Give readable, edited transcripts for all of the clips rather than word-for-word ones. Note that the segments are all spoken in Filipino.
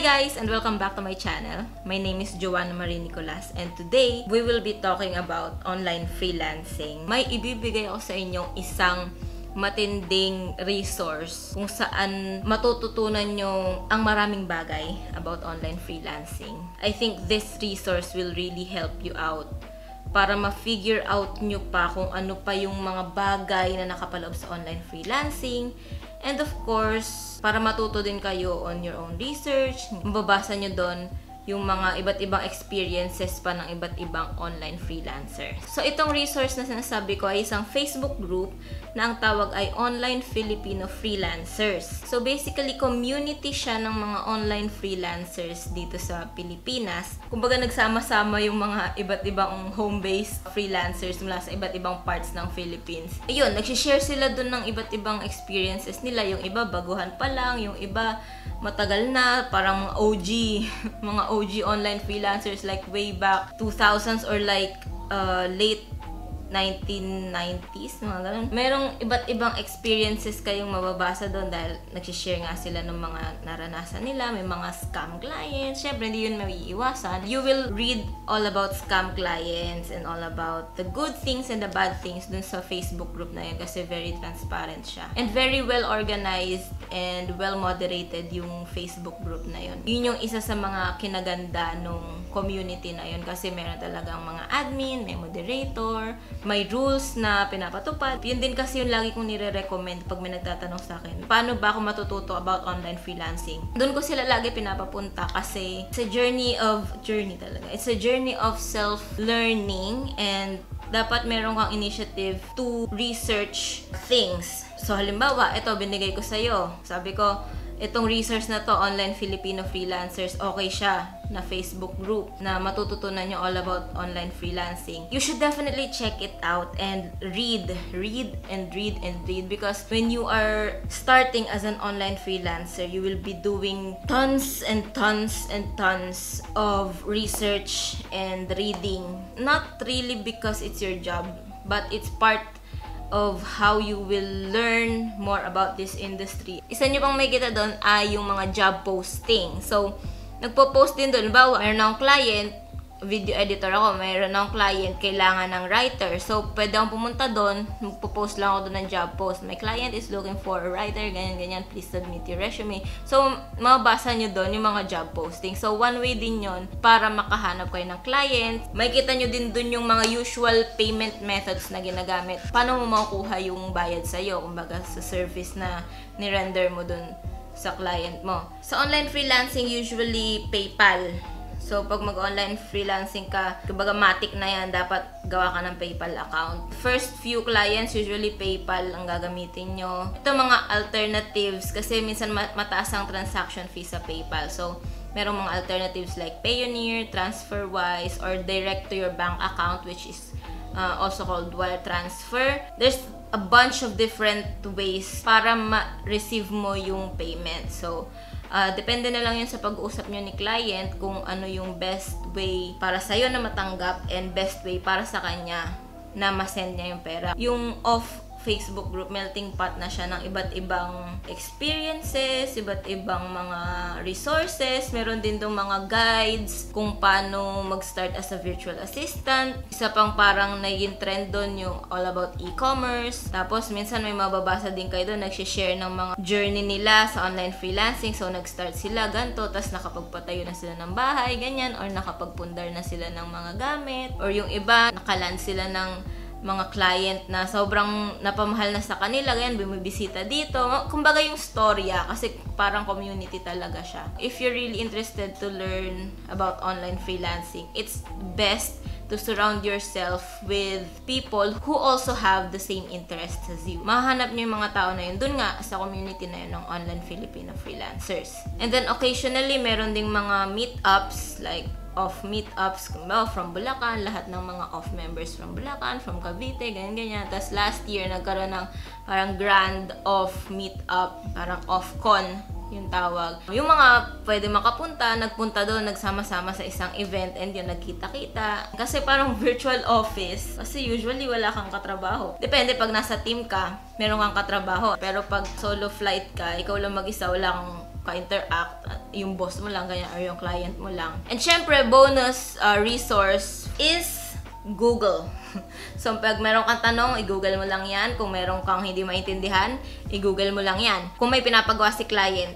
Hi guys, and welcome back to my channel. My name is Jo Nicolas, and today we will be talking about online freelancing. May ibibigay ako sa inyong isang matinding resource kung saan matututunan nyo ang maraming bagay about online freelancing. I think this resource will really help you out para ma-figure out nyo pa kung ano pa yung mga bagay na nakapaloob sa online freelancing. And of course, para matuto din kayo on your own research, mababasa nyo doon yung mga iba't ibang experiences pa ng iba't ibang online freelancer. So, itong resource na sinasabi ko ay isang Facebook group na ang tawag ay Online Filipino Freelancers. So, basically, community siya ng mga online freelancers dito sa Pilipinas. Kumbaga, nagsama-sama yung mga iba't ibang home-based freelancers mula sa iba't ibang parts ng Philippines. Ayun, nagsishare sila dun ng iba't ibang experiences nila. Yung iba, baguhan pa lang. Yung iba, matagal na, parang mga OG online freelancers like way back 2000s or like late 1990s, mga ganun. Merong iba't ibang experiences kayong mababasa doon dahil nagsishare nga sila ng mga naranasan nila. May mga scam clients. Syempre, hindi yun maiiwasan. You will read all about scam clients and all about the good things and the bad things dun sa Facebook group na yun kasi very transparent siya. And very well organized and well moderated yung Facebook group na yun. Yun yung isa sa mga kinaganda nung community na yun kasi meron talagang mga admin, may moderator, may rules na pinapatupad. Yun din kasi yung lagi kong nire-recommend pag may nagtatanong sa akin, paano ba ako matututo about online freelancing? Doon ko sila lagi pinapapunta kasi it's a journey talaga. It's a journey of self-learning and dapat meron kang initiative to research things. So halimbawa, ito binigay ko sa'yo. Sabi ko, itong resource na to, Online Filipino Freelancers, okay siya na Facebook group na matututunan nyo all about online freelancing. You should definitely check it out and read because when you are starting as an online freelancer, you will be doing tons of research and reading. Not really because it's your job, but it's part of how you will learn more about this industry. Isa nyo pang may kita doon ay yung mga job posting. So, nagpo-post din doon. Bawa, mayroon akong client, video editor ako, mayroon akong client, kailangan ng writer. So, pwede akong pumunta doon, magpo-post lang ako doon ng job post. My client is looking for a writer, ganyan-ganyan, please submit your resume. So, mababasa nyo doon yung mga job posting. So, one way din yon para makahanap kayo ng client. Makikita nyo din doon yung mga usual payment methods na ginagamit. Paano mo makukuha yung bayad sa'yo, kumbaga sa service na nirender mo doon sa client mo. Sa online freelancing, usually PayPal. So, pag mag-online freelancing ka, kumbaga matik na yan, dapat gawa ka ng PayPal account. First few clients, usually PayPal ang gagamitin nyo. Ito mga alternatives, kasi minsan mataas ang transaction fee sa PayPal. So, merong mga alternatives like Payoneer, TransferWise, or direct to your bank account, which is also called wire transfer. There's a bunch of different ways para ma-receive mo yung payment. So, depende na lang yun sa pag-uusap nyo ni client kung ano yung best way para sa'yo na matanggap and best way para sa kanya na masend niya yung pera. Yung OFF Facebook group, melting pot na siya ng iba't ibang experiences, iba't ibang mga resources. Meron din doon mga guides kung paano mag-start as a virtual assistant. Isa pang parang naging trend doon yung all about e-commerce. Tapos minsan may mababasa din kayo doon, nagsishare ng mga journey nila sa online freelancing. So nag-start sila ganito, tapos nakapagpatayo na sila ng bahay, ganyan, or nakapagpundar na sila ng mga gamit. Or yung iba, nakalan sila ng mga client na sobrang napamahal na sa kanila, ganyan, bumibisita dito. Kumbaga yung storya, kasi parang community talaga siya. If you're really interested to learn about online freelancing, it's best to surround yourself with people who also have the same interests as you. Mahanap nyo yung mga tao na yun dun nga sa community na yun ng Online Filipino Freelancers. And then occasionally, meron ding mga meetups like OFF meetups from Bulacan, lahat ng mga OFF members from Bulacan, from Cavite, ganyan-ganyan. Tapos last year, nagkaroon ng parang grand OFF meetup, parang OFF Con, yung tawag. Yung mga pwede makapunta, nagpunta doon, nagsama-sama sa isang event, and yun, nagkita-kita. Kasi parang virtual office, kasi usually wala kang katrabaho. Depende, pag nasa team ka, meron kang katrabaho. Pero pag solo flight ka, ikaw lang mag-isa, wala kang ka-interact at yung boss mo lang ganyan or yung client mo lang. And syempre, bonus resource is Google. So, pag meron kang tanong, i-google mo lang yan. Kung meron kang hindi maintindihan, i-google mo lang yan. Kung may pinapagawa si client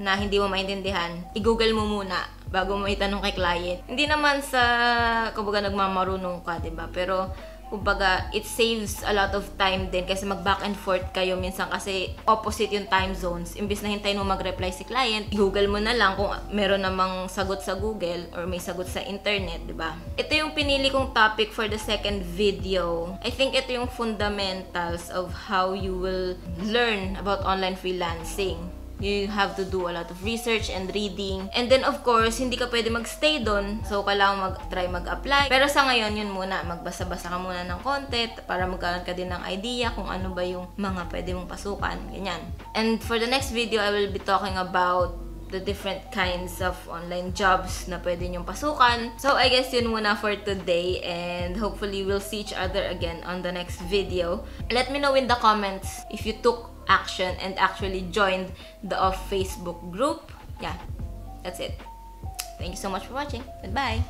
na hindi mo maintindihan, i-google mo muna bago mo itanong kay client. Hindi naman sa, kumbaga, nagmamarunong ka, diba? Pero, kumbaga, it saves a lot of time din kasi mag-back and forth kayo minsan kasi opposite yung time zones. Imbis na hintayin mo mag-reply si client, google mo na lang kung meron namang sagot sa Google or may sagot sa internet, diba? Ito yung pinili kong topic for the second video. I think ito yung fundamentals of how you will learn about online freelancing. You have to do a lot of research and reading. And then, of course, hindi ka pwede mag-stay doon. So, kailangan mag-try mag-apply. Pero sa ngayon, yun muna. Magbasa-basa ka muna ng konti para magkaroon ka din ng idea kung ano ba yung mga pwede mong pasukan. Ganyan. And for the next video, I will be talking about the different kinds of online jobs na pwede nyong pasukan. So, I guess yun muna for today and hopefully we'll see each other again on the next video. Let me know in the comments if you took action and actually joined the OFF Facebook group. Yeah, that's it. Thank you so much for watching. Goodbye!